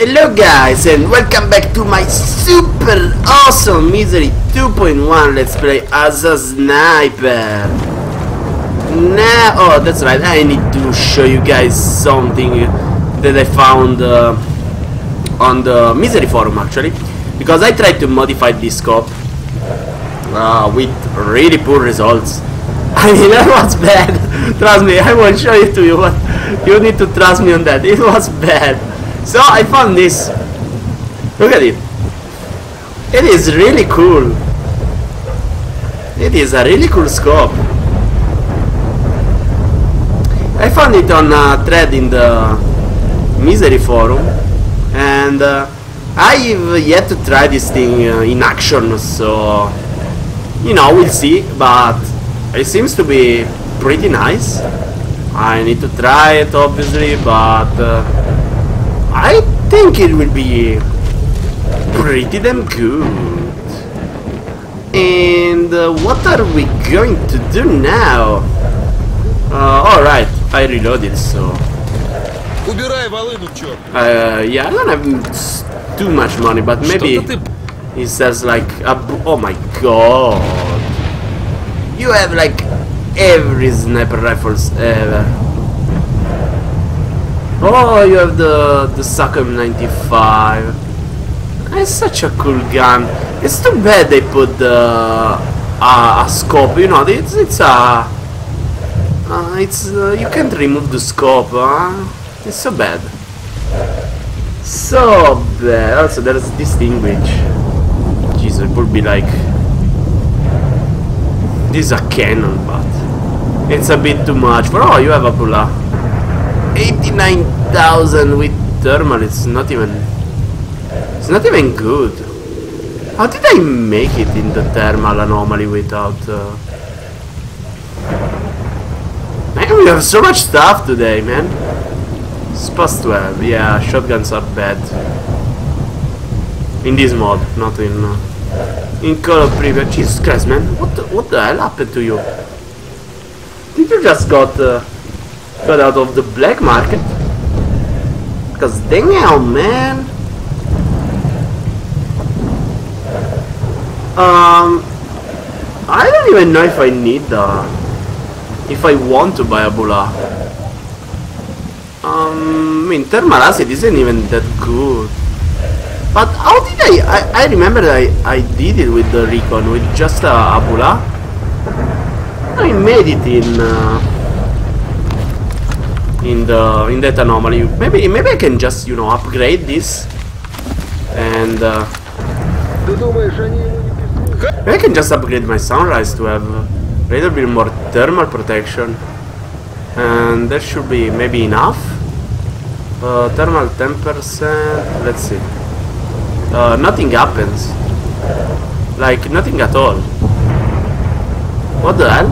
Hello guys and welcome back to my super awesome Misery 2.1 let's play as a sniper. Now, oh that's right, I need to show you guys something that I found on the Misery forum actually, because I tried to modify this scope with really poor results. I mean, that was bad. Trust me, I won't show it to you, but you need to trust me on that. It was bad. So I found this. Look at it. It is really cool. It is a really cool scope. I found it on a thread in the Misery forum, and I've yet to try this thing in action. So you know, we'll see. But it seems to be pretty nice. I need to try it obviously, but I think it will be pretty damn good. And what are we going to do now? Alright, I reloaded, so yeah, I don't have too much money, but maybe it says like a oh my god, you have like every sniper rifles ever. Oh, you have the SAKO M95. It's such a cool gun. It's too bad they put a scope. You know, it's you can't remove the scope. It's so bad. So bad. Also, there's this thing which, geez, it would be like. This is a cannon, but it's a bit too much for. Oh, you have a Pula 89,000 with thermal. It's not even good. How did I make it in the thermal anomaly without? Man, we have so much stuff today, man. It's past 12. Yeah, shotguns are bad in this mod, not in. In Call of Pripyat. Jesus Christ, man, what the hell happened to you? Did you just got out of the black market? Because damn, man. I don't even know if I need if I want to buy a Bula. I mean, thermal acid isn't even that good. But how did I remember I did it with the recon, with just a Bula. I made it in that anomaly. Maybe I can just, you know, upgrade this and maybe I can just upgrade my sunrise to have a little bit more thermal protection, and that should be maybe enough. Thermal 10%. Let's see. Nothing happens. Like, nothing at all. What the hell?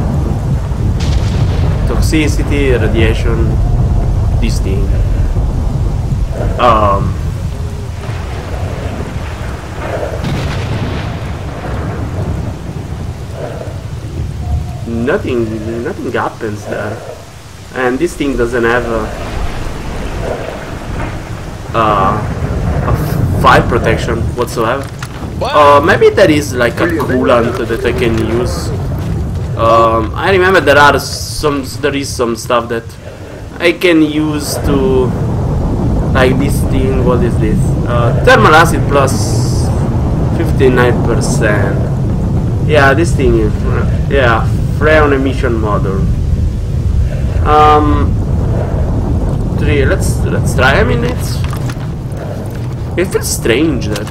Toxicity, radiation, this thing. Nothing happens there. And this thing doesn't have fire protection whatsoever. Maybe there is like a coolant that I can use. I remember there is some stuff that I can use to, like this thing. What is this? Thermal acid plus 59%. Yeah, this thing is, yeah, Freon emission model. Let's try. I mean, it feels strange that.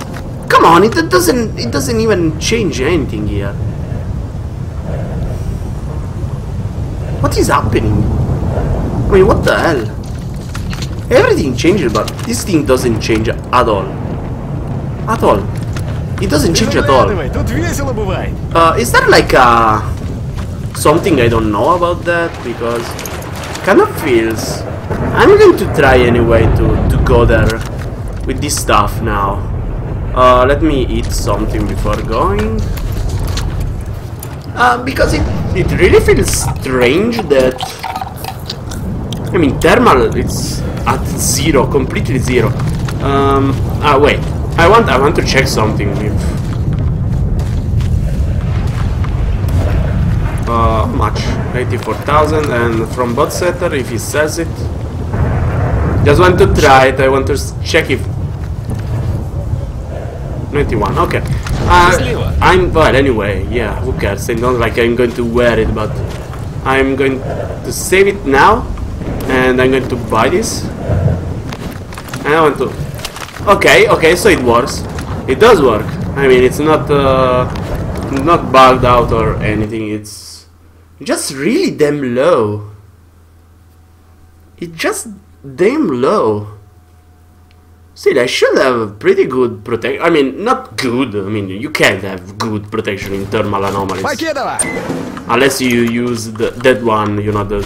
Come on, it doesn't even change anything here. What is happening? I mean, what the hell? Everything changes, but this thing doesn't change at all. At all. It doesn't change at all. Is there like a something I don't know about that? Because it kind of feels. I'm going to try anyway to go there with this stuff now. Let me eat something before going. Because it really feels strange that, I mean, thermal, it's at zero, completely zero. Wait. I want to check something with much 84,000, and from bot setter if he says it. Just want to try it. I want to check if 91. Okay. I'm but anyway, yeah. Who cares? I don't like I'm going to wear it, but I'm going to save it now, and I'm going to buy this. And I want to. Okay, okay, so it works. It does work. I mean, it's not bugged out or anything. It's just really damn low. It's just damn low. See, I should have a pretty good protection. I mean, not good. I mean, you can't have good protection in thermal anomalies. Unless you use that one, you know, the...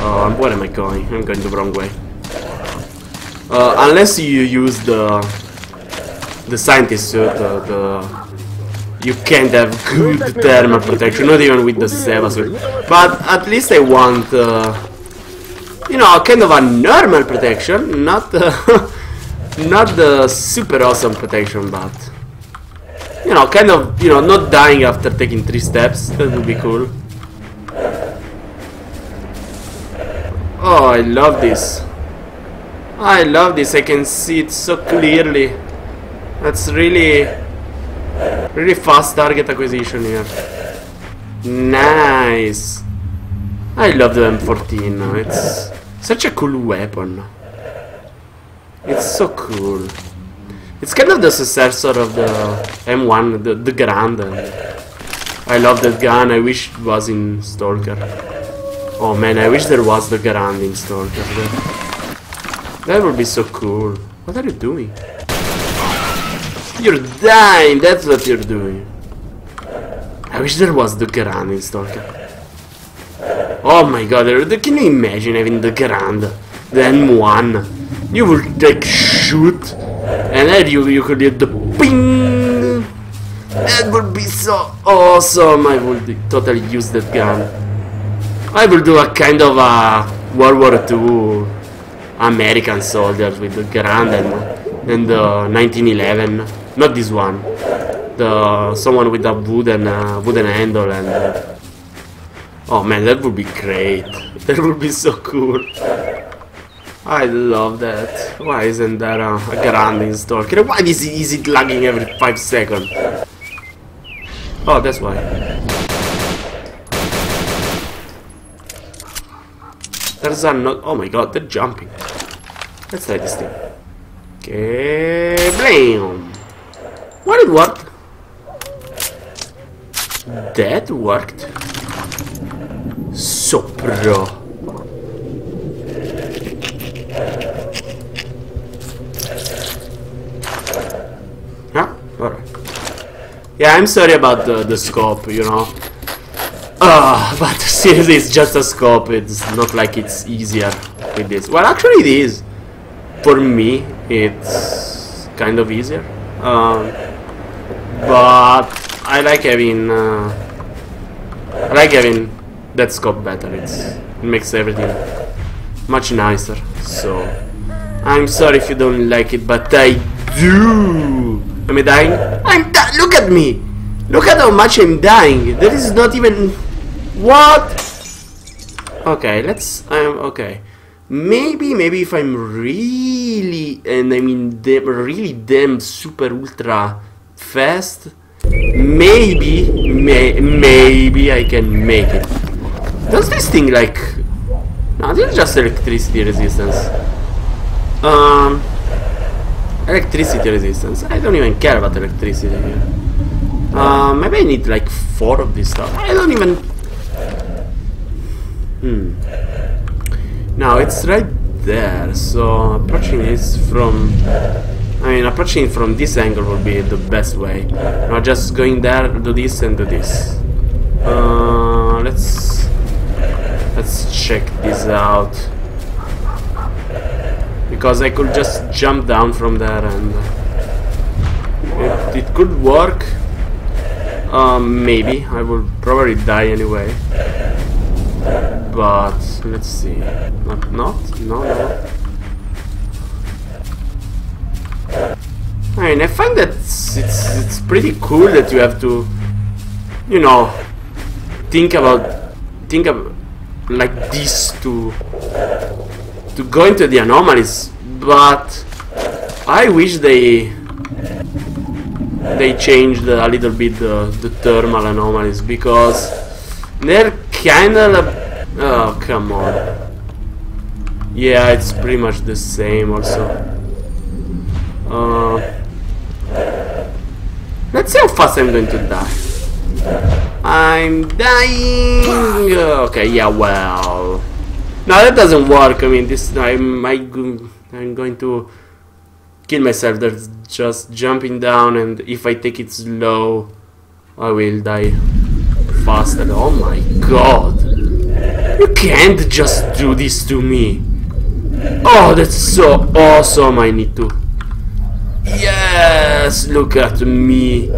Oh, where am I going? I'm going the wrong way. Unless you use the scientist suit, you can't have good thermal protection, not even with the Seva suit. But at least I want, you know, kind of a normal protection, not not the super awesome protection, but you know, kind of, you know, not dying after taking 3 steps. That would be cool. Oh, I love this. I love this, I can see it so clearly. That's really, really fast target acquisition here. Nice. I love the M14, it's such a cool weapon. It's so cool. It's kind of the successor of the M1, the Garand. I love that gun, I wish it was in Stalker. Oh man, I wish there was the Garand in Stalker. That would be so cool. What are you doing? You're dying! That's what you're doing. I wish there was the Garand in Stalker. Oh my god, can you imagine having the Garand? The M1? You would like shoot, and then you could hit the ping! That would be so awesome! I would totally use that gun. I will do a kind of a World War II American soldiers with the Garand and the 1911, not this one, the someone with a wooden handle and oh man, that would be great. That would be so cool. I love that. Why isn't there a Garand in Stalker? Why is it lagging every 5 seconds? Oh, that's why. There's a no. Oh my god, they're jumping. Let's try this thing. Okay, blam! What, it worked? That worked. So pro. Huh? Alright. Yeah, I'm sorry about the scope, you know. But seriously, it's just a scope. It's not like it's easier with this. Well, actually it is. For me, it's kind of easier. But I like having that scope better. It makes everything much nicer. So I'm sorry if you don't like it, but I do. Am I dying? I'm dying. Look at me. Look at how much I'm dying. That is not even... What? Okay, let's... okay. Maybe if I'm really... And I mean really damn super ultra fast. Maybe I can make it. Does this thing like... No, this is just electricity resistance. Electricity resistance. I don't even care about electricity here. Maybe I need like 4 of this stuff. I don't even... Now it's right there, so approaching this from... I mean, approaching it from this angle would be the best way. Now just going there, do this and do this. Let's check this out. Because I could just jump down from there and... It could work. Maybe. I will probably die anyway. But, let's see. No, no, no. I mean, I find that it's pretty cool that you have to, you know, think of like this to go into the anomalies. But I wish they changed a little bit the thermal anomalies, because they're kind of oh, come on. Yeah, it's pretty much the same also. Let's see how fast I'm going to die. I'm dying. Okay, yeah, well, no, that doesn't work. I mean, this I'm going to kill myself. That's just jumping down, and if I take it slow, I will die faster. Oh my god, you can't just do this to me. Oh, that's so awesome. I need to. Yes, look at me.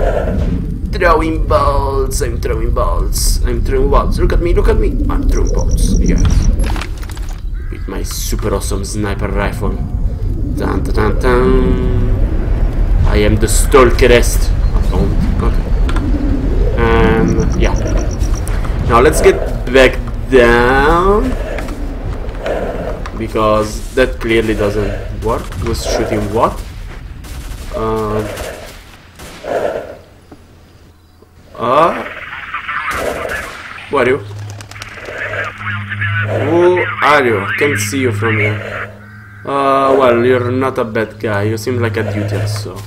Throwing balls, I'm throwing balls, I'm throwing balls. Look at me, I'm throwing balls. Yes. With my super awesome sniper rifle. Dun, dun, dun, dun. I am the Stalkerest. Okay. Yeah. Now let's get back down, because that clearly doesn't work. Was shooting what? Who are you? Who are you? Can't see you from here. Well, you're not a bad guy. You seem like a duty, so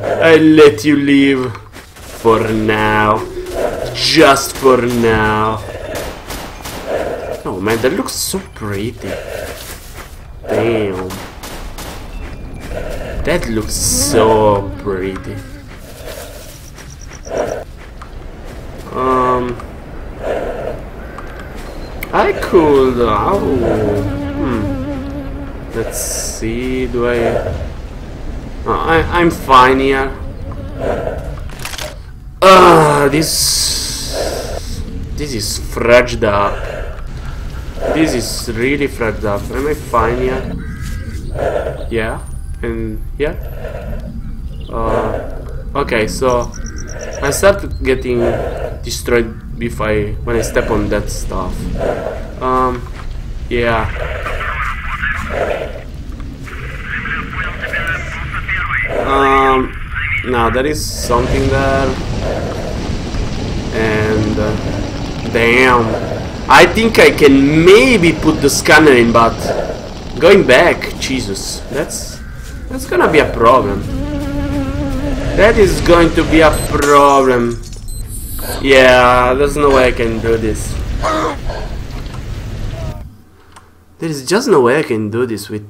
I let you leave for now, just for now. Oh man, that looks so pretty. Damn, that looks so pretty. I could. Oh, let's see. Do I? Oh, I'm fine here. This is fragile up. This is really fragile up. Am I fine here? Yeah, and yeah. Okay, so I started getting destroyed if when I step on that stuff. Yeah. Now there is something there, and damn, I think I can maybe put the scanner in, but going back, Jesus, that's gonna be a problem. That is going to be a problem. Yeah, there's no way I can do this. There is just no way I can do this with...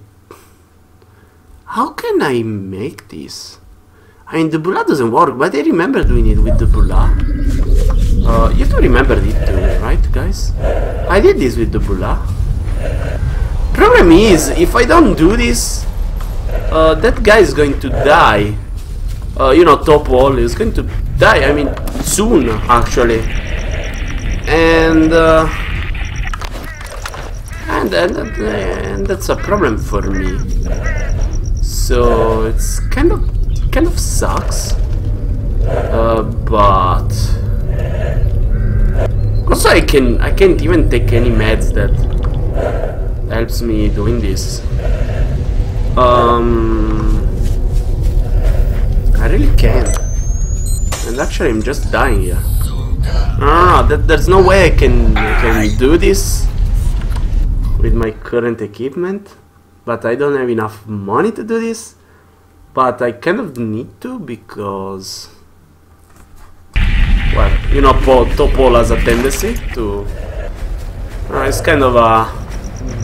How can I make this? I mean, the Bula doesn't work, but I remember doing it with the Bula. You have to remember it too, right guys? I did this with the Bula. Problem is, if I don't do this, that guy is going to die. You know, Top Wall is going to die, I mean, soon, actually. And that's a problem for me. So, it's kind of sucks. But... Also, I can't even take any meds that helps me doing this. I really can't. And actually I'm just dying here. No, there's no way I can do this with my current equipment, but I don't have enough money to do this, but I kind of need to, because, well, you know, Topol has a tendency to, it's kind of a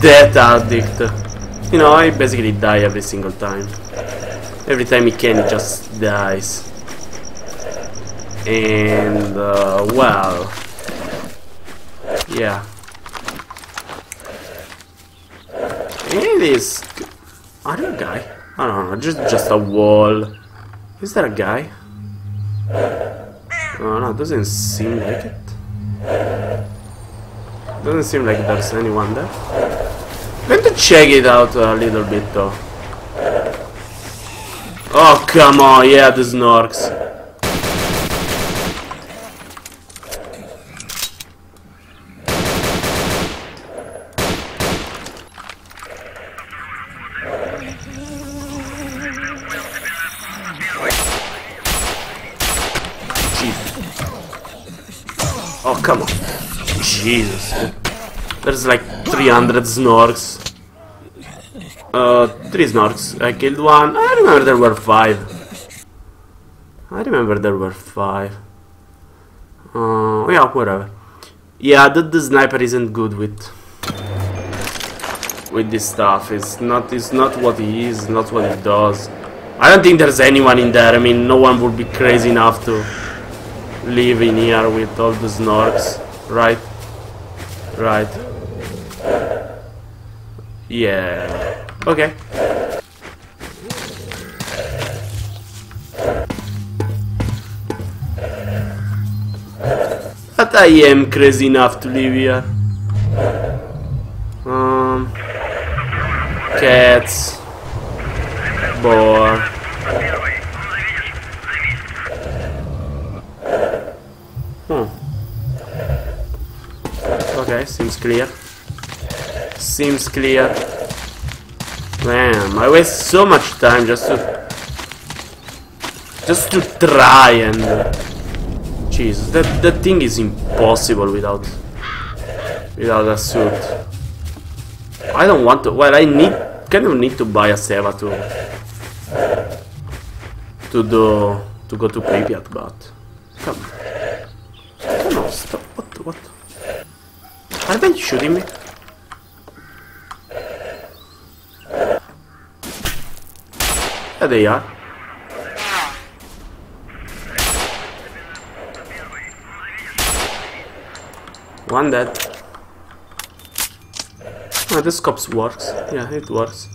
death addict, you know. I basically die every single time. Every time he can, he just dies. And, well... Yeah. It is... Are you a guy? I don't know, just a wall. Is that a guy? Oh no, it doesn't seem like it. Doesn't seem like there's anyone there. I'm going to check it out a little bit though. Oh, come on, yeah, this Norks. Oh, come on. Jesus. There's like 300 Snorks. 3 Snorks. I killed one. I remember there were 5. Yeah, whatever. Yeah, the sniper isn't good with this stuff. It's not what he is, not what he does. I don't think there's anyone in there. I mean, no one would be crazy enough to live in here with all the Snorks, right? Right. Yeah. Okay. But I am crazy enough to live here. Cats. Boar. Okay, seems clear. Seems clear. Man, I waste so much time just to try and... Jesus, that thing is impossible without a suit. I don't want to... Well, I kind of need to buy a Seva to go to Pripyat, but... Come on. Come on, stop. What? Are they shooting me? There they are. One dead. Oh, this scope works. Yeah, it works.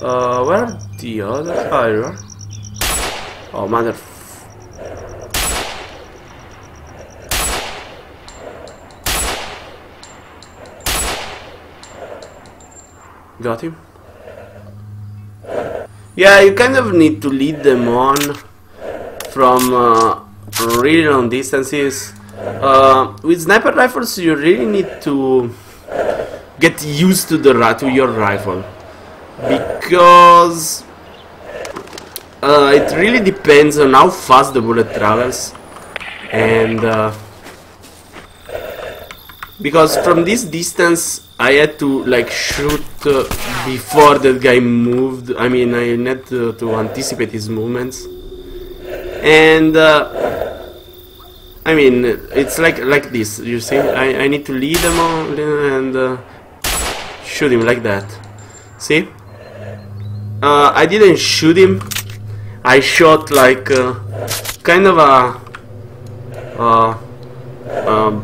Where are the other fire? Oh, mother. Got him. Yeah, you kind of need to lead them on from really long distances. With sniper rifles, you really need to get used to your rifle, because it really depends on how fast the bullet travels, and because from this distance. I had to like shoot before that guy moved. I mean, I had to anticipate his movements, and I mean, it's like this. You see, I need to lead them on and shoot him like that. See, I didn't shoot him. I shot like kind of a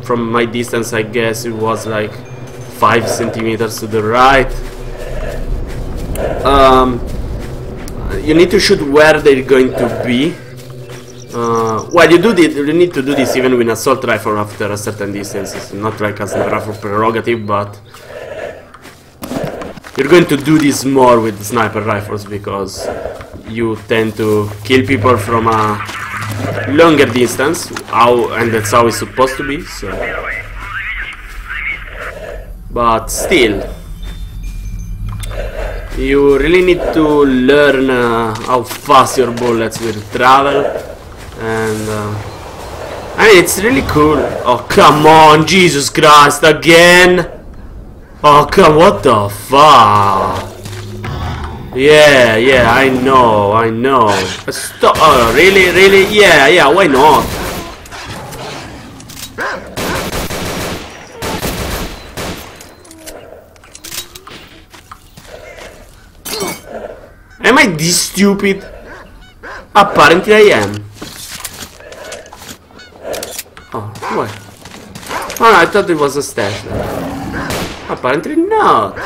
from my distance. I guess it was like 5 centimeters to the right. You need to shoot where they're going to be. Well, you need to do this even with an assault rifle after a certain distance. It's not like a sniper rifle prerogative, but you're going to do this more with sniper rifles because you tend to kill people from a longer distance. And that's how it's supposed to be. So. But still, you really need to learn how fast your bullets will travel, and I mean, it's really cool. Oh, come on, Jesus Christ, again! Oh, come, what the fuck? Yeah, I know. Stop, oh, really? Yeah, why not? Am I this stupid? Apparently I am. Oh, what? Oh, no, I thought it was a stash. Apparently not.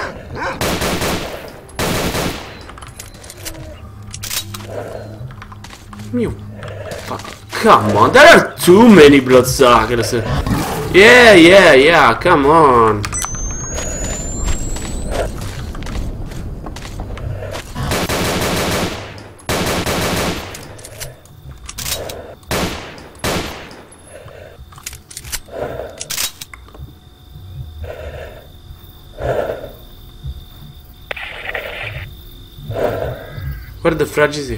You fuck. Come on, there are too many bloodsuckers. Yeah, come on. Where the frag is he?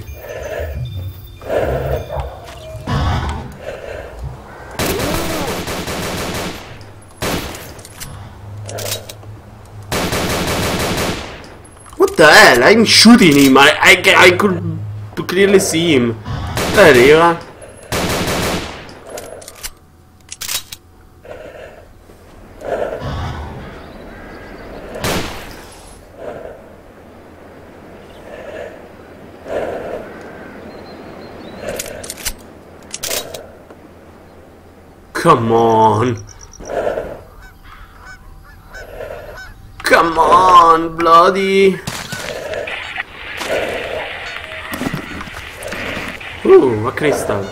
What the hell? I'm shooting him. I could clearly see him. There you are. Come on. Come on, bloody. Ooh, a crystal.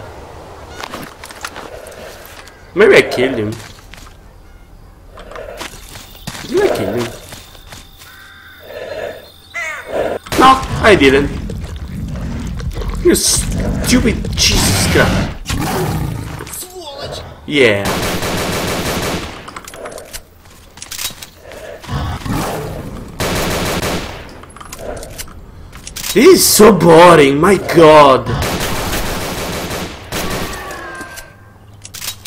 Maybe I killed him. Did I kill him? No, I didn't. You stupid Jesus Christ. Yeah. This is so boring, my god.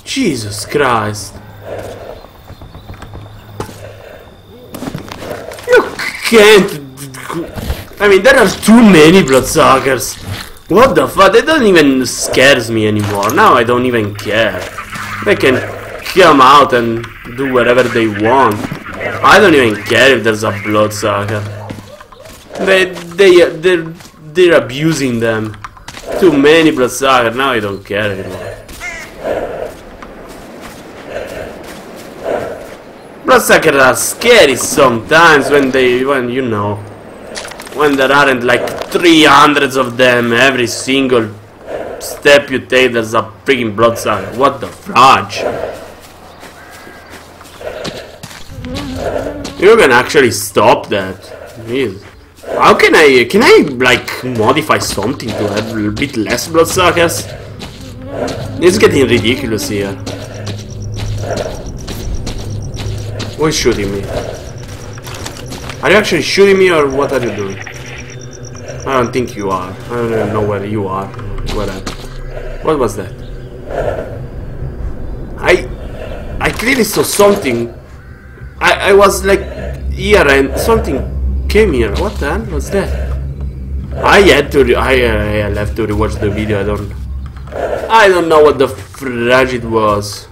Jesus Christ. You can't. I mean, there are too many Bloodsuckers. What the fuck? They don't even scares me anymore. Now I don't even care. They can come out and do whatever they want. I don't even care if there's a Bloodsucker. They're abusing them. Too many Bloodsuckers. Now I don't care anymore. Bloodsuckers are scary sometimes when you know, when there aren't like 300 of them every single step you take. There's a freaking Bloodsucker. What the fudge? You can actually stop that. Jeez. How can I? Can I like modify something to have a bit less Bloodsuckers? It's getting ridiculous here. Who is shooting me? Are you actually shooting me, or what are you doing? I don't think you are. I don't even know where you are. Whatever. What was that? I clearly saw something. I was like here and something came here. What the hell was that? I have to rewatch the video. I don't know what the frag it was.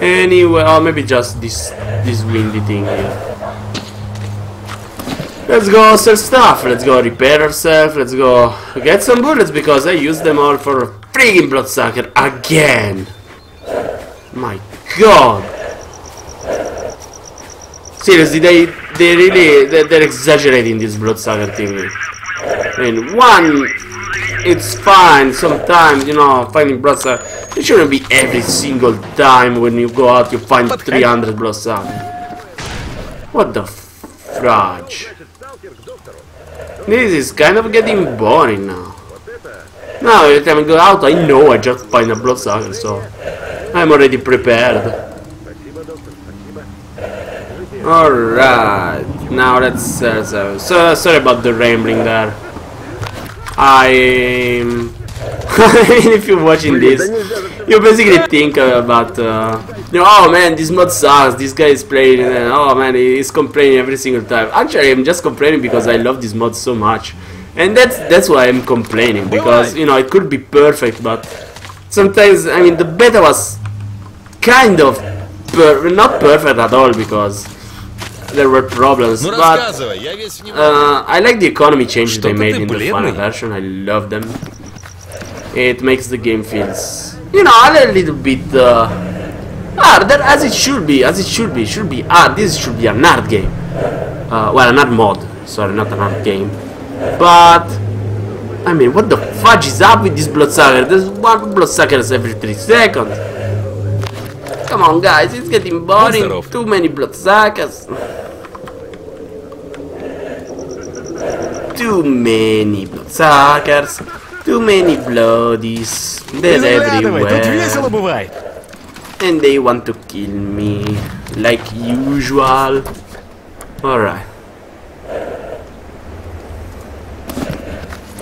Anyway, or maybe just this windy thing here. Let's go sell stuff, let's go repair ourselves, let's go get some bullets because I used them all for a freaking Bloodsucker again. My god. Seriously, they're exaggerating this Bloodsucker thing. I mean, one, it's fine sometimes, you know, finding Bloodsucker. It shouldn't be every single time when you go out you find 300 Bloodsuckers. What the frudge? This is kind of getting boring now. Now every time I go out, I know I just find a Bloodsucker, so I'm already prepared. Alright, now let's... sorry about the rambling there. If you're watching this, you basically think about... you know, oh man, this mod sucks, this guy is playing, and oh man, he's complaining every single time. Actually, I'm just complaining because I love this mod so much. And that's why I'm complaining, because, you know, it could be perfect, but sometimes, I mean, the beta was kind of not perfect at all, because there were problems, but I like the economy changes they made in the final version. I love them. It makes the game feels, you know, a little bit harder, as it should be, this should be an art game, well, an art mod, sorry, not an art game, but, I mean, what the fudge is up with this Bloodsucker? There's one Bloodsucker every 3 seconds, come on guys, it's getting boring, too many Bloodsuckers, too many bloodies, they're everywhere, and they want to kill me, like usual. Alright.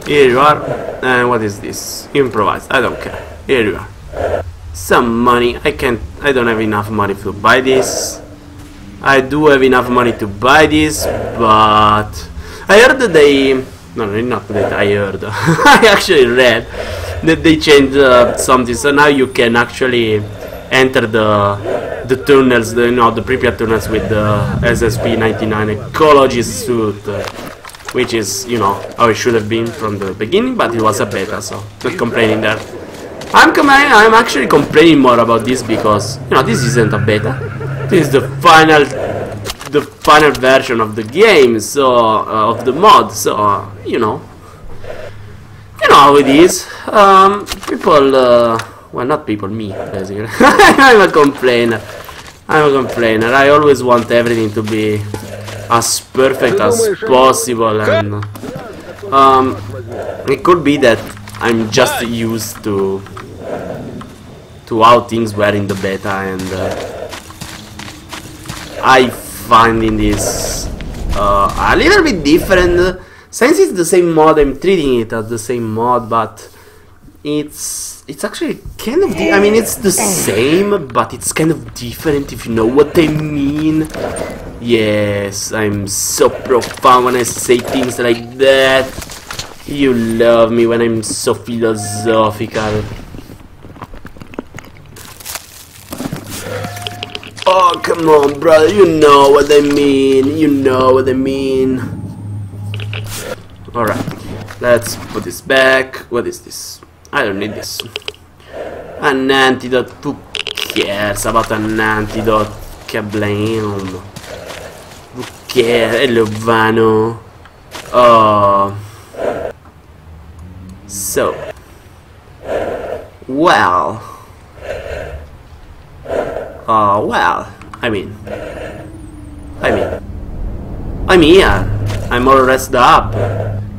Here you are. And what is this? Improvised. I don't care. Here you are. Some money. I don't have enough money to buy this. I do have enough money to buy this, but I heard that they... No, not that I heard. I actually read that they changed something, so now you can actually enter the tunnels, the Pripyat tunnels with the SSP 99 ecology suit, which is, how it should have been from the beginning, but it was a beta, so not complaining there. I'm actually complaining more about this because, this isn't a beta. This is the final version of the game, so of the mod, so you know how it is. People, well, not people, me basically. I'm a complainer. I always want everything to be as perfect as possible, and it could be that I'm just used to how things were in the beta, and I finding this a little bit different, since it's the same mod. I'm treating it as the same mod, but it's actually kind of, I mean, it's the same, but it's kind of different, if you know what I mean. Yes, I'm so profound when I say things like that. You love me when I'm so philosophical. Oh, come on, brother, you know what I mean, Alright, let's put this back. What is this? I don't need this. An antidote, who cares about an antidote? Kablam. Who cares? Hello, Vano. Oh. So. Well. Well, I'm here, I'm all rested up,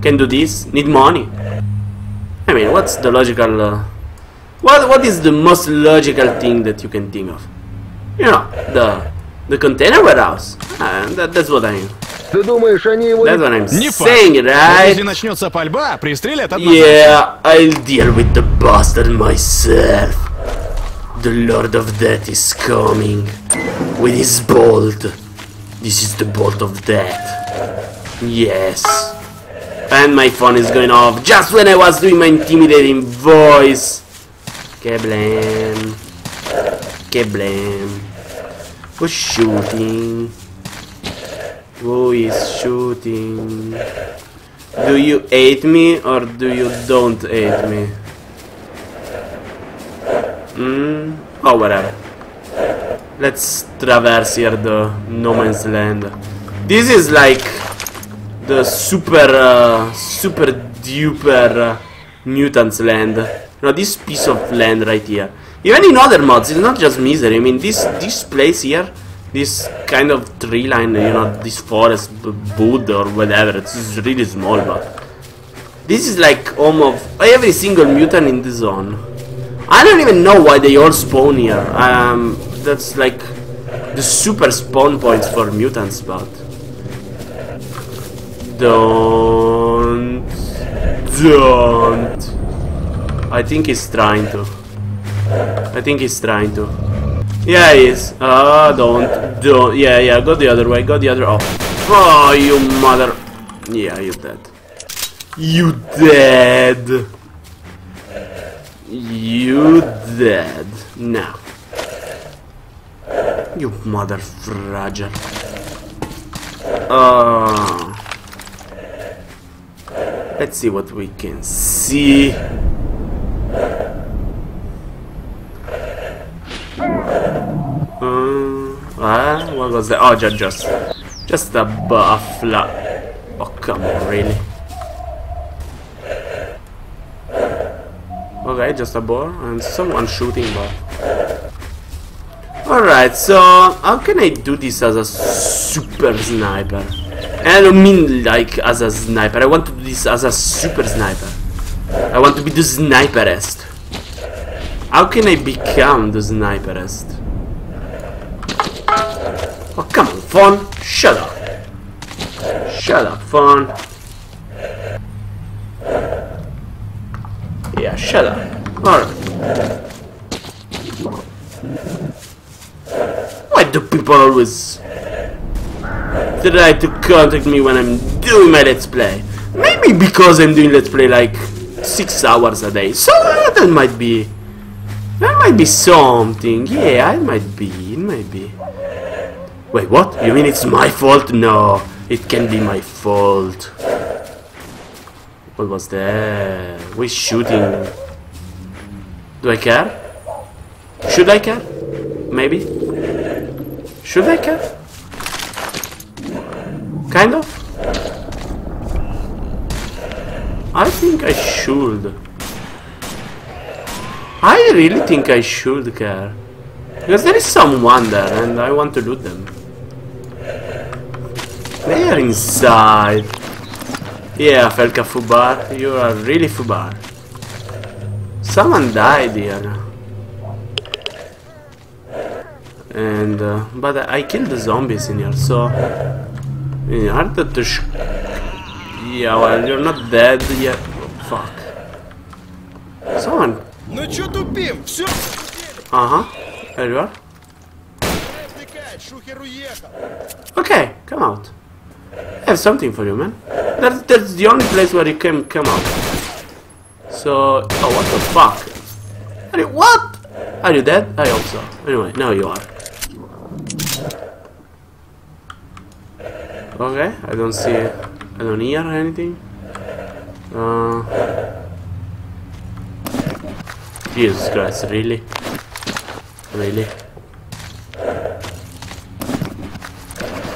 can do this, need money. I mean, what's the logical, what is the most logical thing that you can think of? The container warehouse, that's what I'm saying, right? Yeah, I'll deal with the bastard myself. The Lord of Death is coming with his bolt. This is the bolt of death. Yes. And my phone is going off just when I was doing my intimidating voice. Kablam. Kablam. Who's shooting? Who is shooting? Do you hate me or do you don't hate me? Oh, whatever. Let's traverse here the no man's land. This is like the super duper mutants land. This piece of land right here. Even in other mods, it's not just Misery. I mean, this place here, this kind of tree line, this forest, Buddha or whatever. It's really small, but this is like home of every single mutant in the zone. I don't even know why they all spawn here. That's like the super spawn points for mutants, but don't. I think he's trying to. Yeah, he is. Don't. Yeah. Go the other way. Oh, you mother. Yeah, you dead. You dead now. You mother fragile. Let's see what we can see. What was that? Oh, just a buffalo. Oh, come on, really? Okay, just a ball and someone shooting ball. Alright, so how can I do this as a super sniper? I don't mean like as a sniper, I want to do this as a super sniper. I want to be the sniperest. How can I become the sniperest? Oh, come on, phone! Shut up! Shut up, phone! Yeah, shut up. Alright. Why do people always try to contact me when I'm doing my Let's Play? Maybe because I'm doing Let's Play like 6 hours a day. So that might be... that might be something. Yeah, it might be. It might be. Wait, what? You mean it's my fault? No, it can be my fault. What was that? We're shooting. Do I care? Should I care? Maybe. Should I care? Kind of. I think I should. I really think I should care. Because there is someone there and I want to loot them. They are inside. Yeah, Felka Fubar, you are really Fubar. Someone died here. And, but I killed the zombies in here, so... it's hard to yeah, well, you're not dead yet. Oh, fuck. Someone... uh-huh, there you are. Okay, come out. I have something for you, man. That's the only place where you can come out. So... oh, what the fuck? Are you... what? Are you dead? I hope so. Anyway, now you are. Okay, I don't see... I don't hear anything. Jesus Christ, really? Really?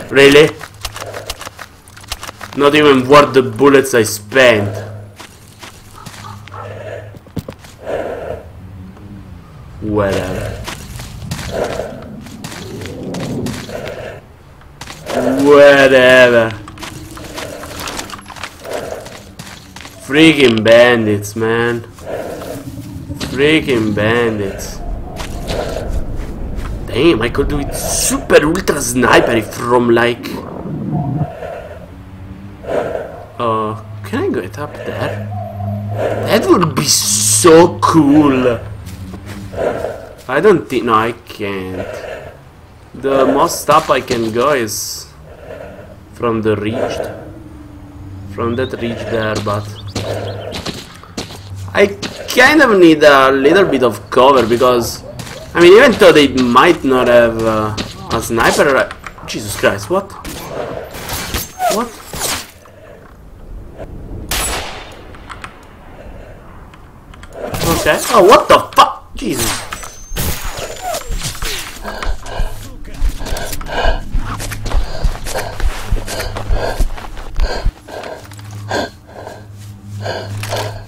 Really? Not even worth the bullets I spent. Whatever. Whatever. Freaking bandits, man. Freaking bandits. Damn, I could do it super ultra sniper from like... can I go it up there? That would be so cool! I don't think... no, I can't. The most up I can go is... from the ridge. From that ridge there, but... I kind of need a little bit of cover, because... I mean, even though they might not have a sniper... Jesus Christ, what? What? Okay. Oh, what the fuck? Jesus.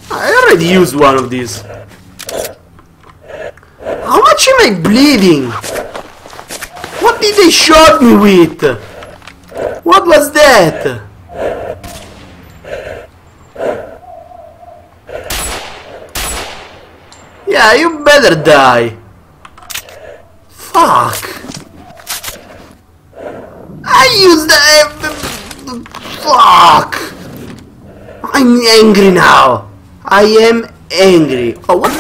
I already used one of these. How much am I bleeding? What did they shoot me with? What was that? Yeah, you better die. Fuck. I used the... fuck. I'm angry now. I am angry. Oh, what?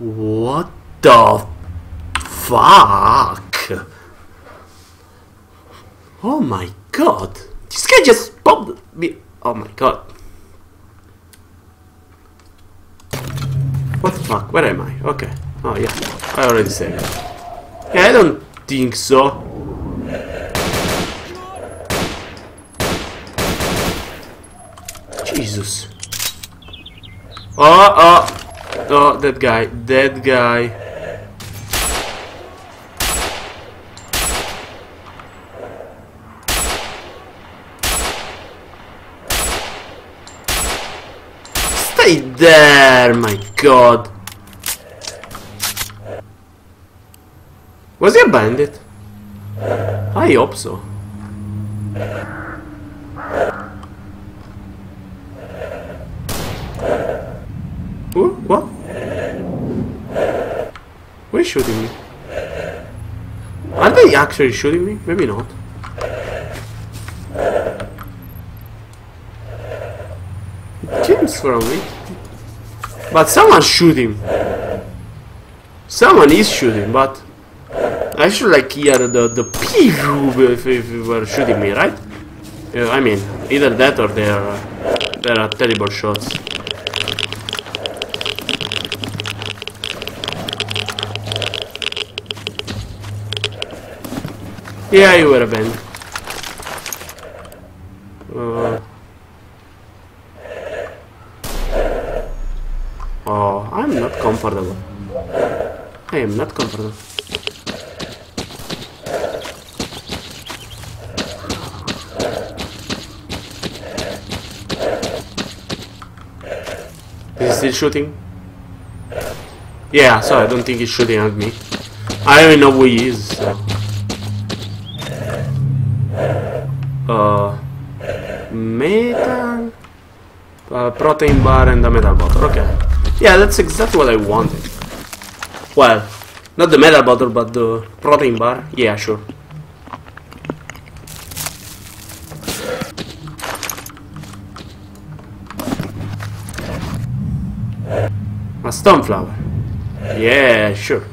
What the fuck? Oh my god. This guy just popped me. Oh my god. What the fuck? Where am I? Okay. Oh yeah, I already saved it. Yeah, I don't think so. Jesus. Oh, oh, oh, that guy, that guy. Stay there, my god. Was he a bandit? I hope so. Ooh, what? Who's shooting me? Are they actually shooting me? Maybe not. teams from it. But someone shoot him. Someone is shooting, but I should like hear the pew if you were shooting me, right? I mean, either that or there are terrible shots. Yeah, you were a band. Oh, I'm not comfortable. I am not comfortable. Is he still shooting? Yeah, sorry, I don't think he's shooting at me. I don't even know who he is, so. Metal... protein bar and a metal bottle, okay. Yeah, that's exactly what I wanted. Well, not the metal bottle, but the protein bar. Yeah, sure. A stoneflower. Yeah, sure.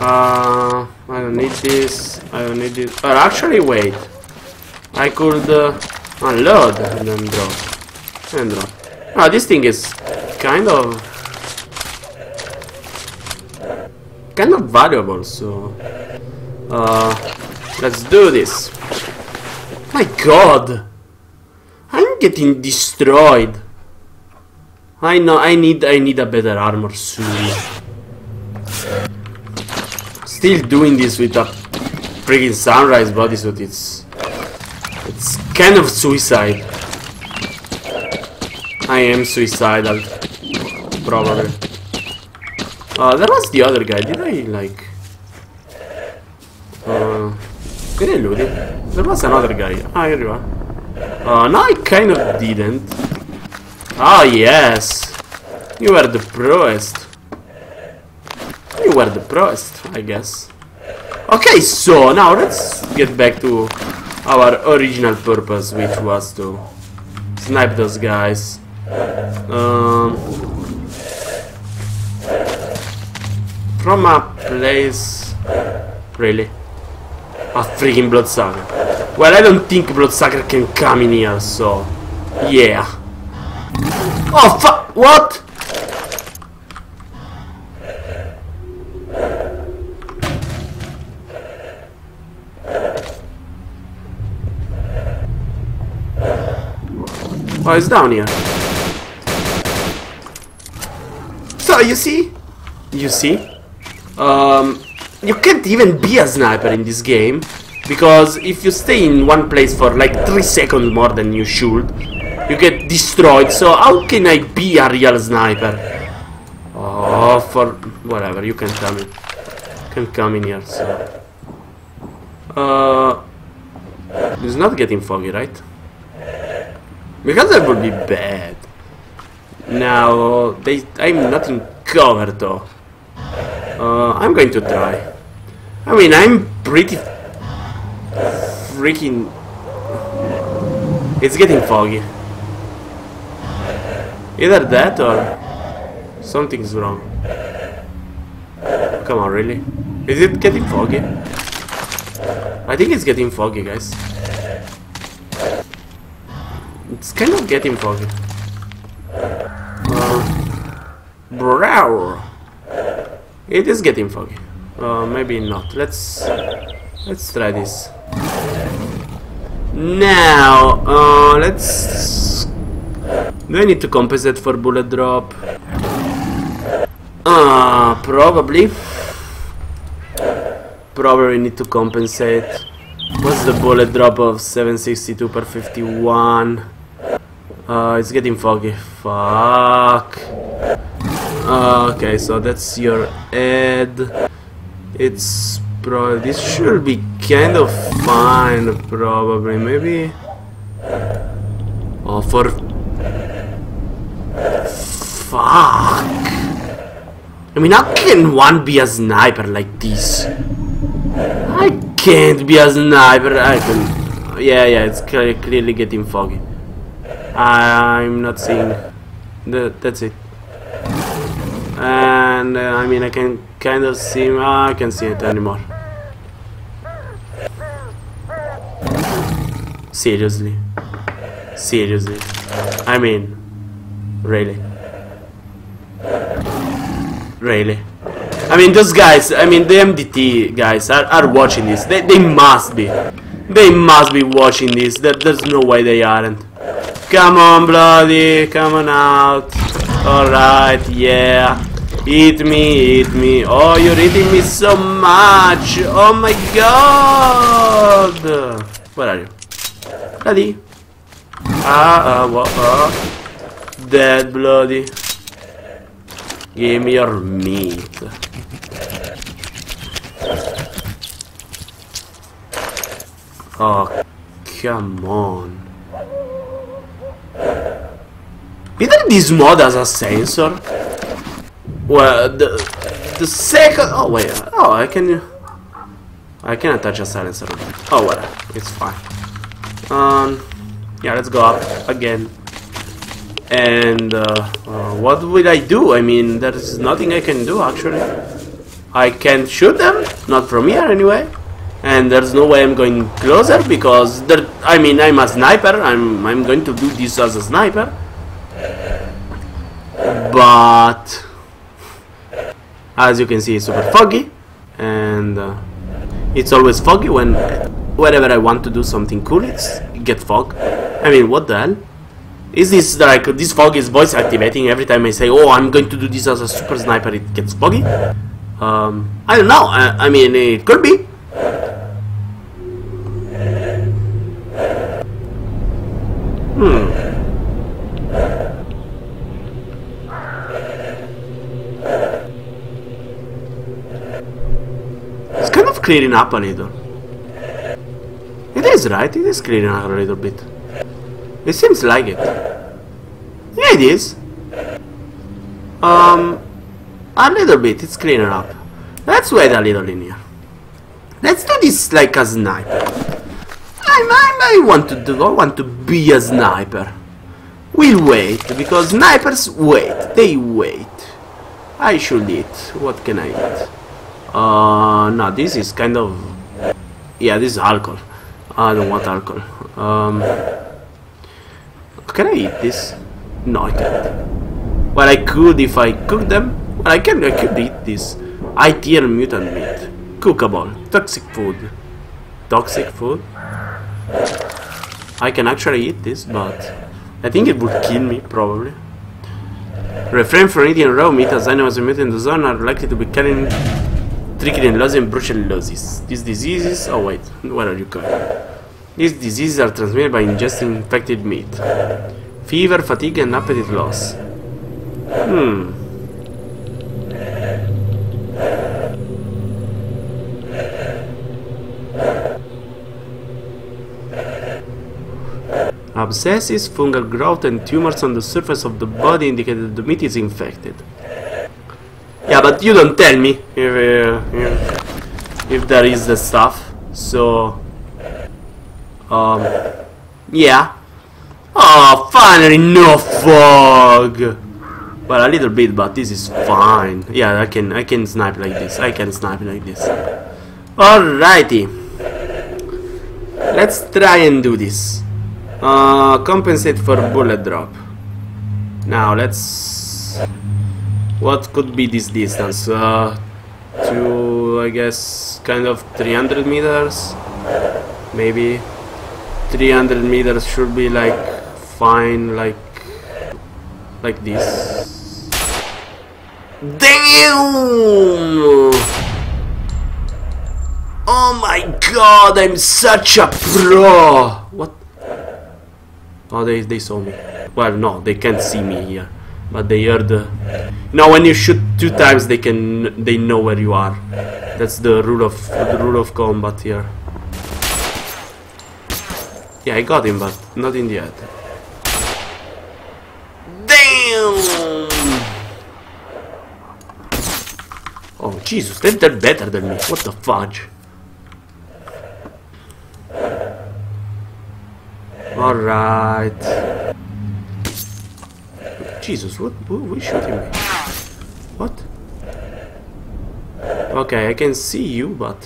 I don't need this. I don't need this. Or actually, wait. I could unload and then drop. And drop. Ah, this thing is kind of valuable, so let's do this. My god, I'm getting destroyed. I know I need a better armor soon. Still doing this with a freaking sunrise bodysuit, it's kind of suicide. I am suicidal, probably. That was the other guy. Did I like? Did I loot it? There was another guy. Ah, here you are. No, I kind of didn't. Ah, yes. You were the proest. You were the proest, I guess. Okay, so now let's get back to our original purpose, which was to snipe those guys. From a place, really, a freaking Bloodsucker. Well, I don't think Bloodsucker can come in here, so yeah. Oh fuck! What? Oh, it's down here. So you see. You can't even be a sniper in this game, because if you stay in one place for like 3 seconds more than you should, you get destroyed. So how can I be a real sniper? Oh, for whatever, you can come in. Can come in here. So. It's not getting foggy, right? Because that would be bad. Now I'm not in cover though. I'm going to try. I mean, I'm pretty freaking... It's getting foggy. Either that or something's wrong. Come on, really? Is it getting foggy? I think it's getting foggy, guys. It's kind of getting foggy. Brow. It is getting foggy. Maybe not. Let's try this. Now, let's... Do I need to compensate for bullet drop? Probably. Probably need to compensate. What's the bullet drop of 762/51? It's getting foggy. Fuck. Okay, so that's your head. It's probably... This should be kind of fine, probably. Maybe... Oh, for... Fuck! I mean, how can one be a sniper like this? I can't be a sniper. I can... Yeah, it's clearly getting foggy. I'm not seeing... That's it. And I mean, I can kind of see. I can't see it anymore. Seriously, seriously. I mean, really, really. I mean, those guys. I mean, the MDT guys are watching this. They must be. They must be watching this. There's no way they aren't. Come on, bloody. Come on out. Alright, yeah. Eat me, eat me. Oh, you're eating me so much. Oh my god. Where are you? Bloody. Dead, bloody. Give me your meat. Oh, come on. Isn't this mod as a sensor? Well, the second. Oh wait. Oh, I can attach a silencer. Oh whatever. It's fine. Yeah, let's go up again. And what will I do? I mean, there is nothing I can do actually. I can't shoot them, not from here anyway. And there's no way I'm going closer because there. I mean, I'm a sniper. I'm going to do this as a sniper. But as you can see, it's super foggy, and it's always foggy when whenever I want to do something cool, it gets fog. I mean, what the hell? Is this like this fog is voice activating? Every time I say, "Oh, I'm going to do this as a super sniper," it gets foggy. I don't know. I mean, it could be. Clearing up a little. It is, right? It is clearing up a little bit. It seems like it. Yeah, it is. A little bit. It's clearing up. Let's wait a little in here. Let's do this like a sniper. I want to be a sniper. We'll wait because snipers wait. They wait. I should eat. What can I eat? No, this is kind of, yeah, this is alcohol. I don't want alcohol. Can I eat this? No, I can't. Well, I could if I cook them. Well, I could eat this. High-tier mutant meat, cookable, toxic food. Toxic food? I can actually eat this, but I think it would kill me, probably. Refrain from eating raw meat as animals and mutant in the zone are likely to be carrying tricky and lousy and brucellosis. These diseases. Oh, wait. Where are you going? These diseases are transmitted by ingesting infected meat. Fever, fatigue, and appetite loss. Abscesses, fungal growth, and tumors on the surface of the body indicate that the meat is infected. Yeah, but you don't tell me if there is the stuff, so yeah. Oh, finally no fog. Well, a little bit, but this is fine. Yeah, I can snipe like this. Alrighty, let's try and do this. Compensate for bullet drop. Now let's. What could be this distance? To, I guess, kind of 300 meters? Maybe 300 meters should be like fine, like this. Damn! Oh my god, I'm such a pro! What? Oh, they saw me. Well, no, they can't see me here. But they heard the. Now, when you shoot 2 times, they know where you are. That's the rule of combat here. Yeah, I got him, but not in the head. Damn! Oh Jesus, they're better than me. What the fudge? All right. Jesus, what shot him? What? Okay, I can see you, but...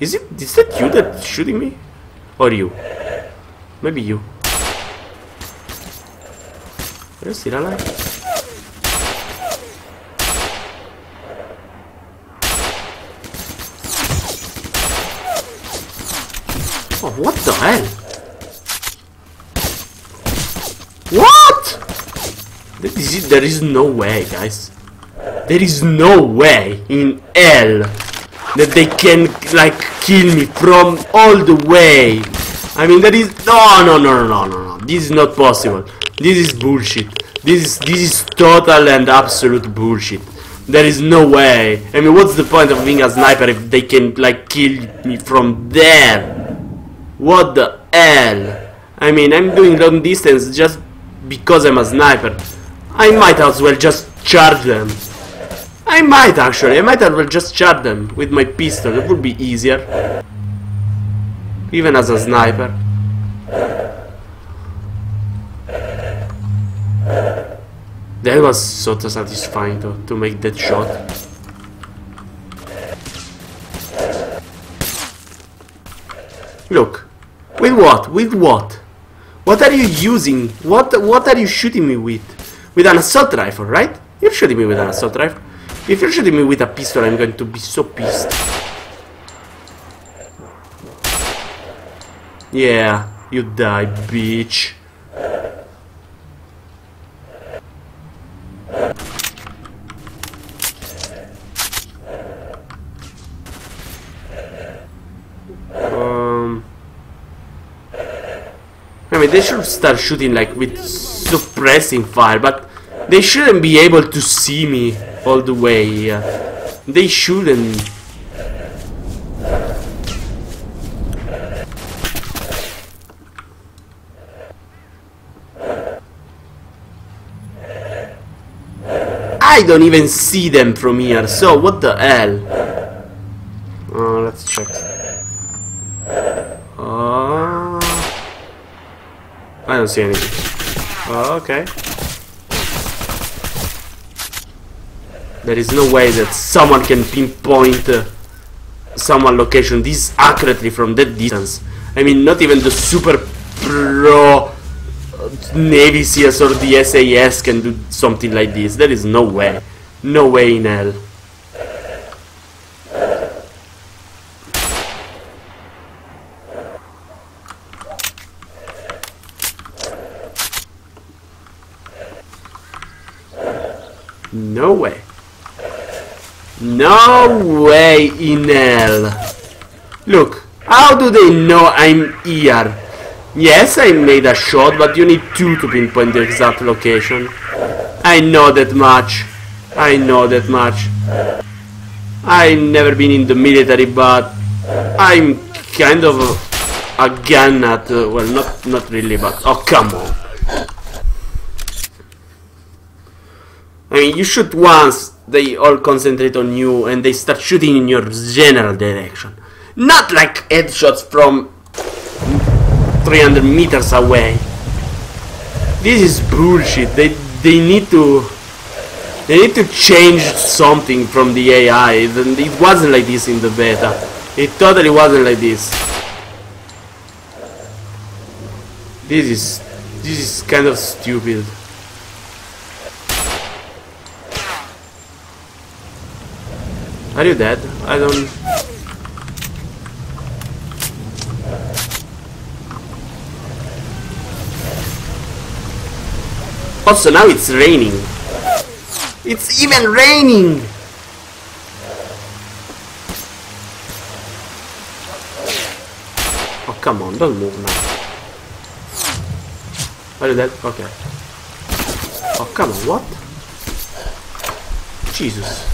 Is that you that's shooting me? Or you? Maybe you. Are you still alive? Oh, what the hell? What? That is it. There is no way, guys. There is no way in hell that they can, like, kill me from all the way. I mean, there is no. This is not possible. This is bullshit. This is total and absolute bullshit. There is no way. I mean, what's the point of being a sniper if they can, like, kill me from there? What the hell? I mean, I'm doing long distance just because I'm a sniper. I might as well just charge them. I might as well just charge them with my pistol. It would be easier. Even as a sniper. That was sort of satisfying to make that shot. Look. With what? With what? What are you using? What are you shooting me with? With an assault rifle, right? You're shooting me with an assault rifle. If you're shooting me with a pistol, I'm going to be so pissed. Yeah, you die, bitch. I mean, they should start shooting like with suppressing fire, but they shouldn't be able to see me all the way here. They shouldn't. I don't even see them from here, so what the hell? Oh, let's check. I don't see anything. Okay. There is no way that someone can pinpoint someone location this accurately from that distance. I mean, not even the super pro Navy SEALs or the SAS can do something like this. There is no way. No way in hell. No way. No way in hell. Look, how do they know I'm here? Yes, I made a shot, but you need two to pinpoint the exact location. I know that much. I know that much. I've never been in the military, but I'm kind of a gun at... well, not really, but... Oh, come on. I mean, you shoot once, they all concentrate on you, and they start shooting in your general direction. Not like headshots from 300 meters away. This is bullshit. They need to change something from the AI. It wasn't like this in the beta. It totally wasn't like this. This is kind of stupid. Are you dead? I don't... Also, now it's raining. It's even raining! Oh, come on, don't move now. Are you dead? Okay. Oh, come on, what? Jesus.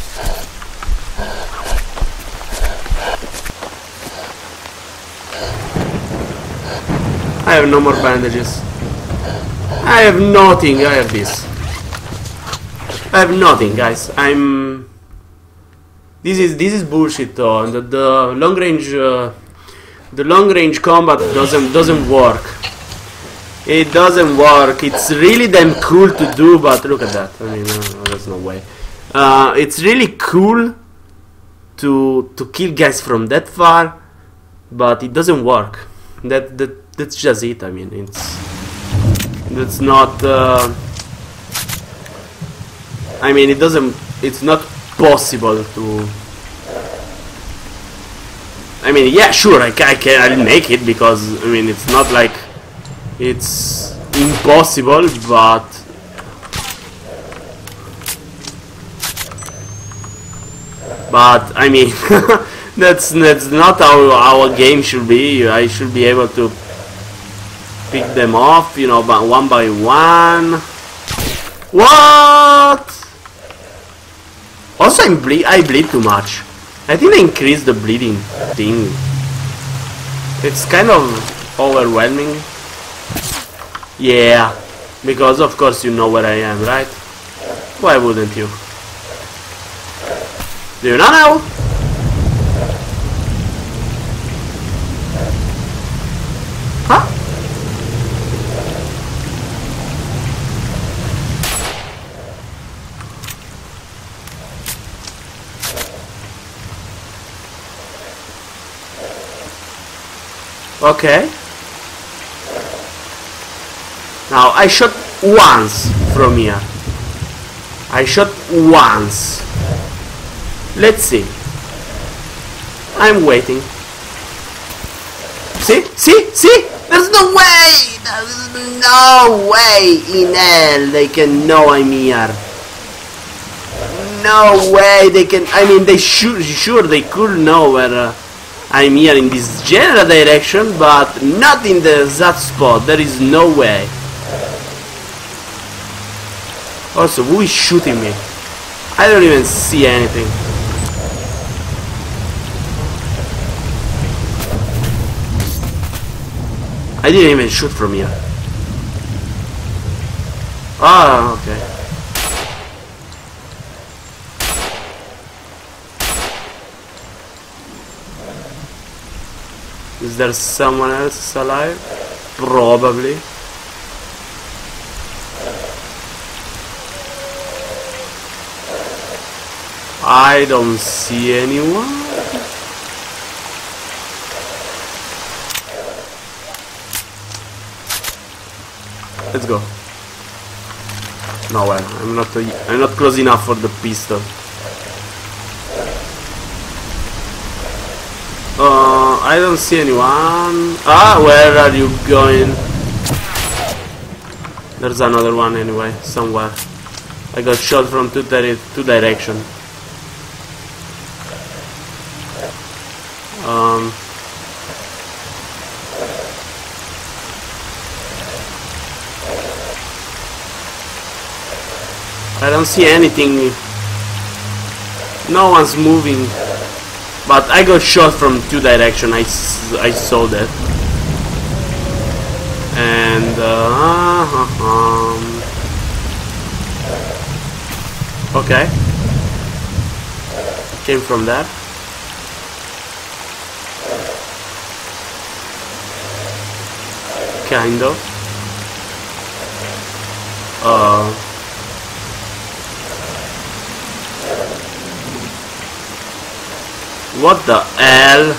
I have no more bandages. I have nothing. I have this. I have nothing, guys. I'm... This is bullshit, though. The long range combat doesn't work. It doesn't work. It's really damn cool to do, but look at that. I mean, there's no way. It's really cool to kill guys from that far, but it doesn't work. That's just it. I mean, it's not. I mean, it doesn't. It's not possible to. I mean, yeah, sure, I can make it, because I mean, it's not like it's impossible, but I mean, that's not how our game should be. I should be able to pick them off, you know, but one by one. What? Also, I bleed too much. I think they increased the bleeding thing. It's kind of overwhelming. Yeah, because of course you know where I am, right? Why wouldn't you? Do you not know? Okay. Now I shot once from here. I shot once. Let's see. I'm waiting. See? See? See? There's no way! There's no way in hell they can know I'm here. No way they can. I mean, they sure they could know where. I'm here in this general direction, but not in that spot. There is no way. Also, who is shooting me? I don't even see anything. I didn't even shoot from here. Ah, okay. Is there someone else alive? Probably. I don't see anyone. Let's go. No way. I'm not close enough for the pistol. I don't see anyone. Ah, where are you going? There's another one anyway, somewhere. I got shot from two directions. I don't see anything. No one's moving. But I got shot from two directions, I saw that. And... okay. Came from that. Kind of. What the hell?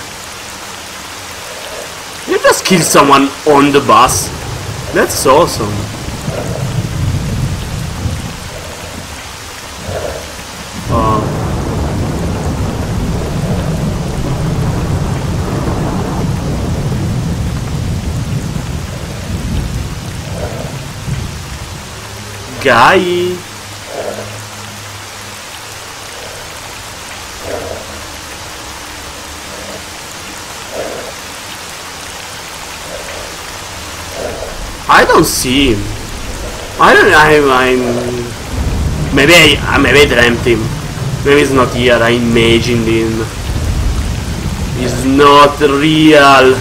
You just killed someone on the bus? That's awesome. Guy. I don't see him. I don't. I'm. Maybe I dreamt him. Maybe he's not here. I imagined him. He's not real.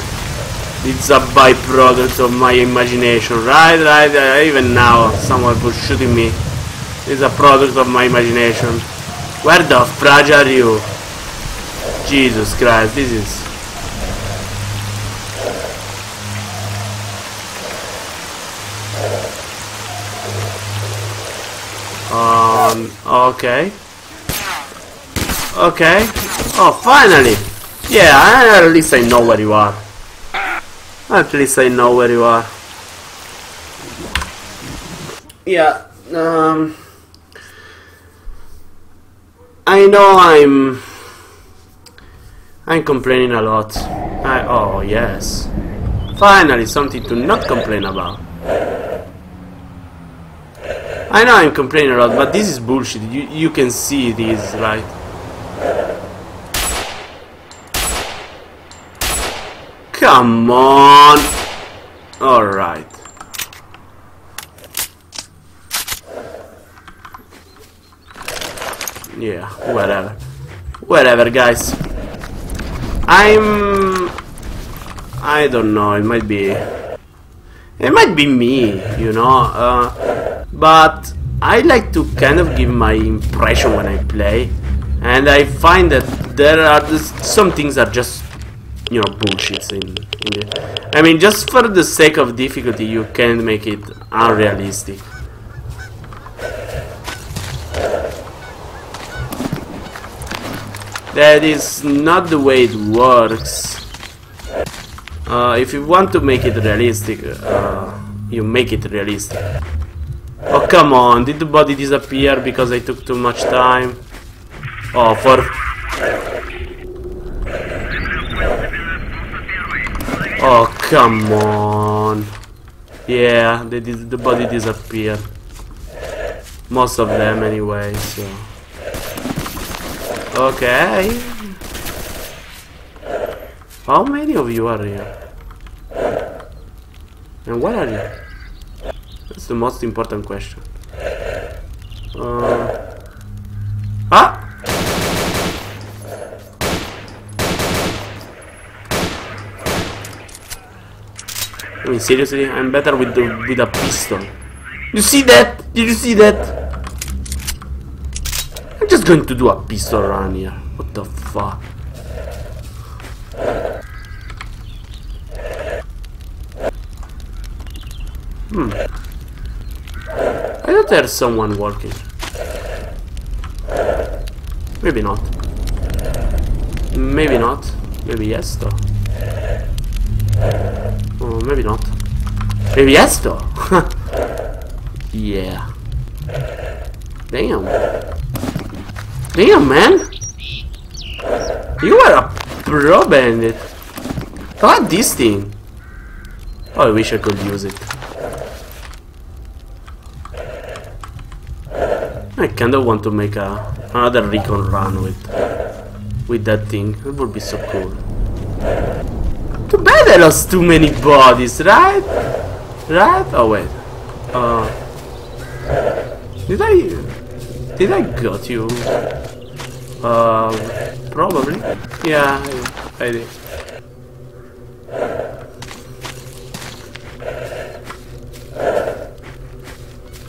It's a byproduct of my imagination. Right. Even now, someone was shooting me. It's a product of my imagination. Where the frag are you? Jesus Christ! This is. Okay. Okay. Oh, finally! Yeah, at least I know where you are. At least I know where you are. Yeah, I know I'm complaining a lot. Oh, yes. Finally, something to not complain about. I know I'm complaining a lot, but this is bullshit. You can see this, right? Come on! Alright. Yeah, whatever. Whatever, guys. I don't know, it might be me, you know, but I like to kind of give my impression when I play, and I find that there are some things that just, you know, bullshits in it. I mean, just for the sake of difficulty, you can't make it unrealistic. That is not the way it works. If you want to make it realistic, you make it realistic. Oh, come on, did the body disappear because I took too much time? Oh, for... Oh, come on. Yeah, the body disappeared. Most of them anyway, so... Okay. How many of you are here? And where are you? That's the most important question. Ah! I mean, seriously, I'm better with a pistol. You see that? Did you see that? I'm just going to do a pistol run here. What the fuck? I thought there's someone walking. Maybe not. Maybe not. Maybe yes, though. Oh, maybe not. Maybe yes, though. Yeah. Damn. Damn, man. You are a pro bandit. Not this thing. Oh, I wish I could use it. I kinda want to make another recon run with that thing. It would be so cool. Too bad I lost too many bodies, right? Right? Oh wait. Did I got you? Probably. Yeah, I did.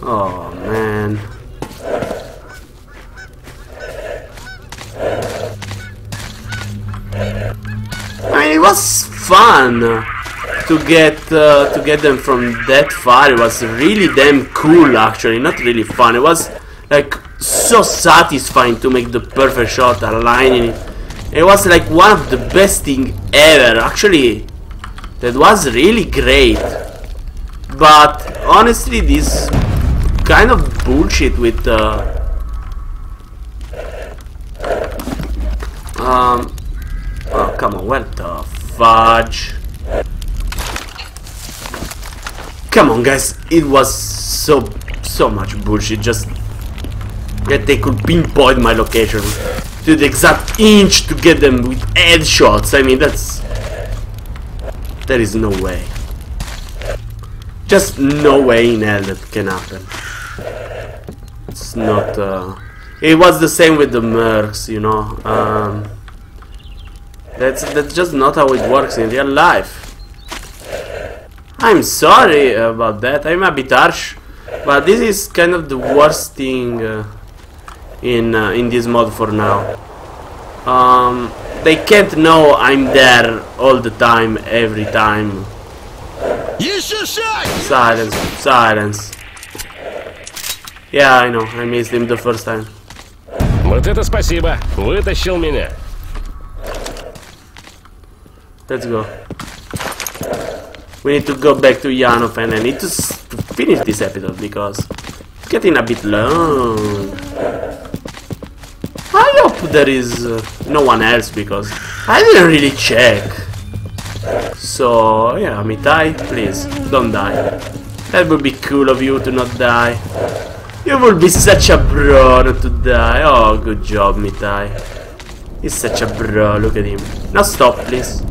Oh man. It was fun to get them from that far. It was really damn cool, actually. Not really fun. It was like so satisfying to make the perfect shot, aligning it. It was like one of the best things ever. Actually, that was really great. But honestly, this kind of bullshit with Oh, come on, what the fudge? Come on, guys, it was so much bullshit, just that they could pinpoint my location to the exact inch to get them with headshots. I mean, there is no way. Just no way in hell that can happen. It's not, it was the same with the mercs, you know, That's just not how it works in real life. I'm sorry about that. I'm a bit harsh, but this is kind of the worst thing in this mod for now. They can't know I'm there all the time, every time. Silence, silence. Yeah, I know. I missed him the first time. Вот это спасибо. Вытащил меня. Let's go. We need to go back to Yanov and I need to finish this episode because it's getting a bit long. I hope there is no one else because I didn't really check. So yeah, Mitay, please don't die. That would be cool of you to not die. You would be such a bro not to die. Oh, good job, Mitay. He's such a bro. Look at him. Now stop, please.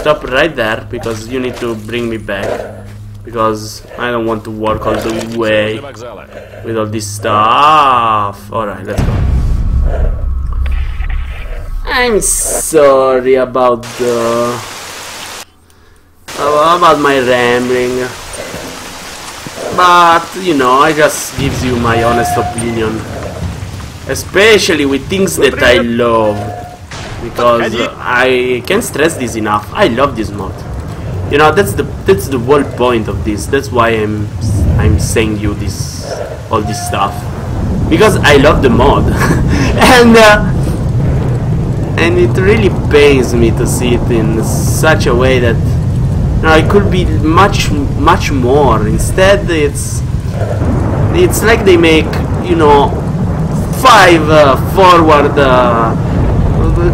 Stop right there because you need to bring me back because I don't want to walk all the way with all this stuff. Alright, let's go. I'm sorry about my rambling, but you know, I just gives you my honest opinion, especially with things that I love. Because I can't stress this enough. I love this mod. You know, that's the whole point of this. That's why I'm saying you this all this stuff, because I love the mod, and it really pains me to see it in such a way that, you know, it could be much more. Instead, it's like they make, you know, five forward.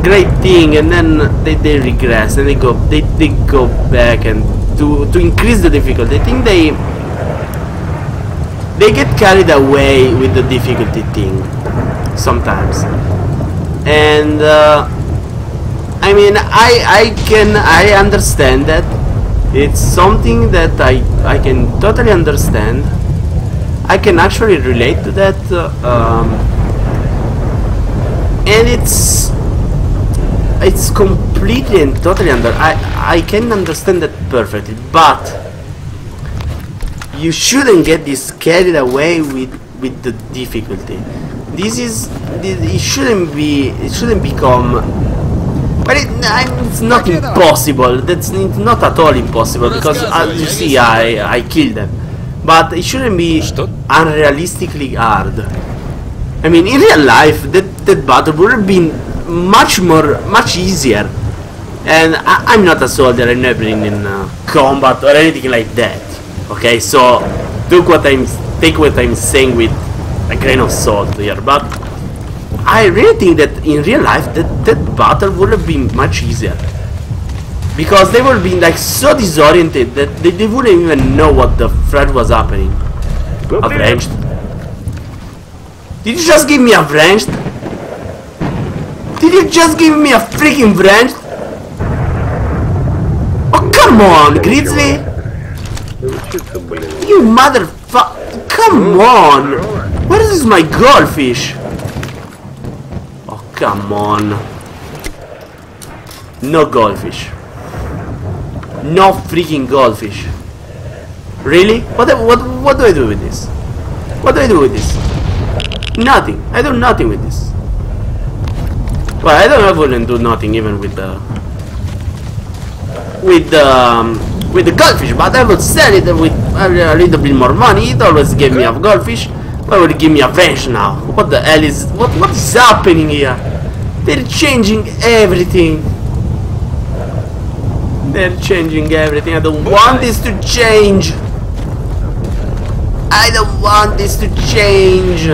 Great thing, and then they regress and they go back and to increase the difficulty. I think they get carried away with the difficulty thing sometimes, and I mean I understand that it's something that I can totally understand. I can actually relate to that, and it's completely and totally I can understand that perfectly, but you shouldn't get this carried away with the difficulty. It shouldn't become. But it's not impossible. It's not at all impossible because, as you see, I killed them. But it shouldn't be unrealistically hard. I mean, in real life, that battle would have been much easier, and I'm not a soldier. I've never been in combat or anything like that. Okay, so take what I'm saying with a grain of salt here, but I really think that in real life that battle would have been much easier because they would have been like so disoriented that they wouldn't even know what the threat was happening. Avenged? Did you just give me avenged? Did you just give me a freaking wrench? Oh, come on, Grizzly! You motherfucker! Come on! Where is my goldfish? Oh, come on! No goldfish. No freaking goldfish. Really? What do I do with this? What do I do with this? Nothing. I do nothing with this. Well, I wouldn't do nothing even with the goldfish, but I would sell it with a little bit more money. It always gave me a goldfish. Why would it give me a wrench now? What the hell is what is happening here? They're changing everything. They're changing everything. I don't want this to change. I don't want this to change.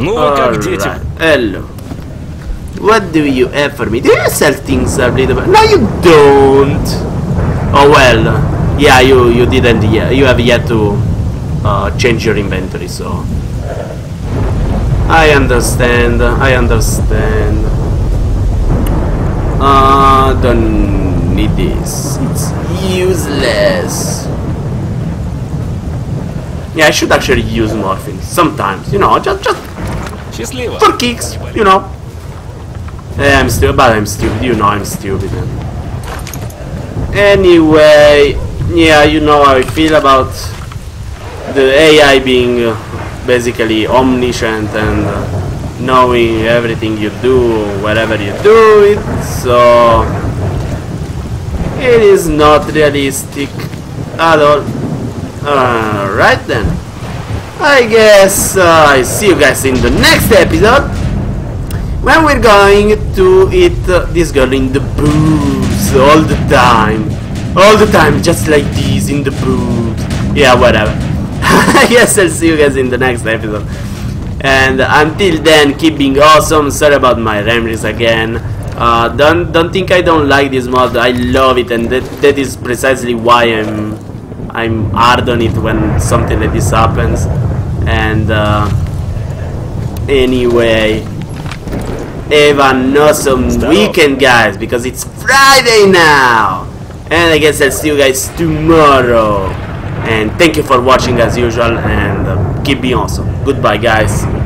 Alright. Hello. What do you have for me? Do you sell things a little bit? No, you don't. Oh well. Yeah, you didn't. Yeah, you have yet to change your inventory, so I understand. I understand. Don't need this. It's useless. Yeah, I should actually use morphine sometimes. You know, just. For kicks, you know. Yeah, I'm stupid, but I'm stupid. You know, I'm stupid. Anyway, yeah, you know how I feel about the AI being basically omniscient and knowing everything you do, wherever you do it. So it is not realistic at all. All right then. I guess I see you guys in the next episode, when we're going to eat this girl in the boobs all the time. All the time, just like these in the boobs. Yeah, whatever. I guess I'll see you guys in the next episode. And until then, keep being awesome. Sorry about my ramblings again. Don't think I don't like this mod. I love it, and that is precisely why I'm hard on it when something like this happens. And anyway, have an awesome weekend, guys, because it's Friday now. And I guess I'll see you guys tomorrow. And thank you for watching as usual. And keep being awesome. Goodbye, guys.